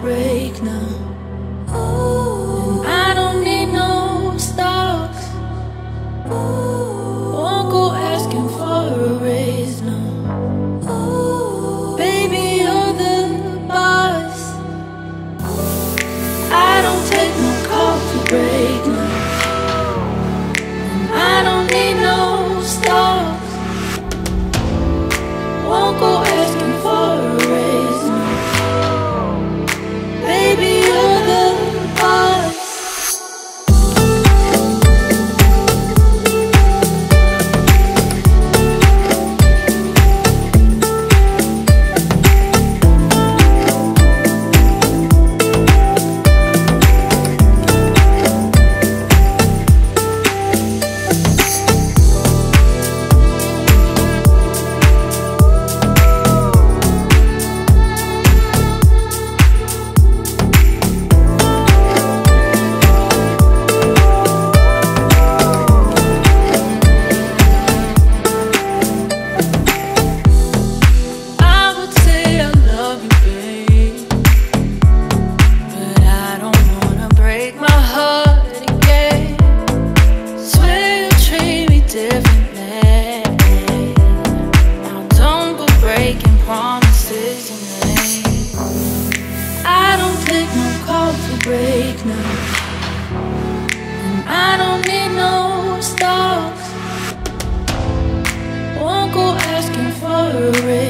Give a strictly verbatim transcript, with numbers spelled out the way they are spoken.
break now. Oh, I don't need no stocks. Oh, won't go asking for a raise now. Oh, baby, you're the boss. I don't take no coffee break now. I don't need no stocks. Won't go asking for a raise now. Break now. And I don't need no stocks. Won't go asking for a raise.